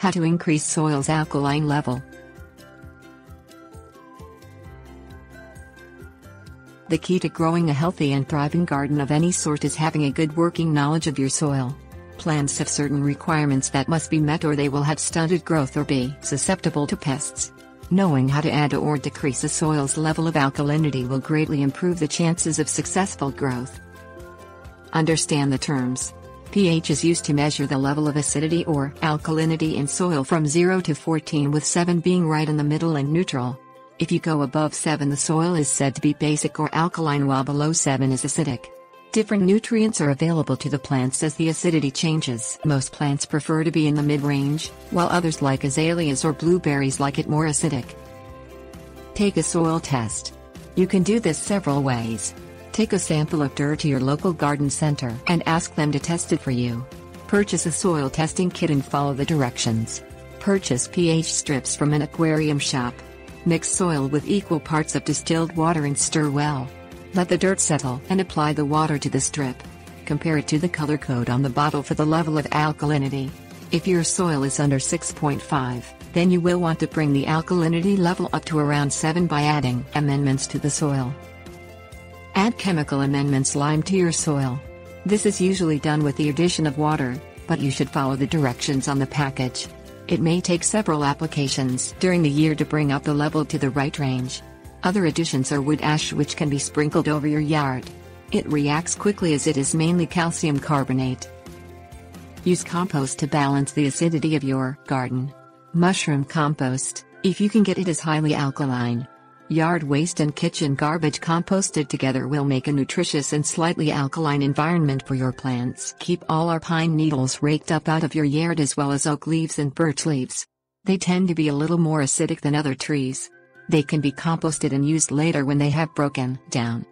How to increase soil's alkaline level. The key to growing a healthy and thriving garden of any sort is having a good working knowledge of your soil. Plants have certain requirements that must be met or they will have stunted growth or be susceptible to pests. Knowing how to add or decrease a soil's level of alkalinity will greatly improve the chances of successful growth. Understand the terms. pH is used to measure the level of acidity or alkalinity in soil from 0 to 14, with 7 being right in the middle and neutral. If you go above 7, the soil is said to be basic or alkaline, while below 7 is acidic. Different nutrients are available to the plants as the acidity changes. Most plants prefer to be in the mid-range, while others like azaleas or blueberries like it more acidic. Take a soil test. You can do this several ways. Take a sample of dirt to your local garden center and ask them to test it for you. Purchase a soil testing kit and follow the directions. Purchase pH strips from an aquarium shop. Mix soil with equal parts of distilled water and stir well. Let the dirt settle and apply the water to the strip. Compare it to the color code on the bottle for the level of alkalinity. If your soil is under 6.5, then you will want to bring the alkalinity level up to around 7 by adding amendments to the soil. Add chemical amendments lime to your soil. This is usually done with the addition of water, but you should follow the directions on the package. It may take several applications during the year to bring up the level to the right range. Other additions are wood ash, which can be sprinkled over your yard. It reacts quickly as it is mainly calcium carbonate. Use compost to balance the acidity of your garden. Mushroom compost, if you can get it, is highly alkaline. Yard waste and kitchen garbage composted together will make a nutritious and slightly alkaline environment for your plants. Keep all our pine needles raked up out of your yard, as well as oak leaves and birch leaves. They tend to be a little more acidic than other trees. They can be composted and used later when they have broken down.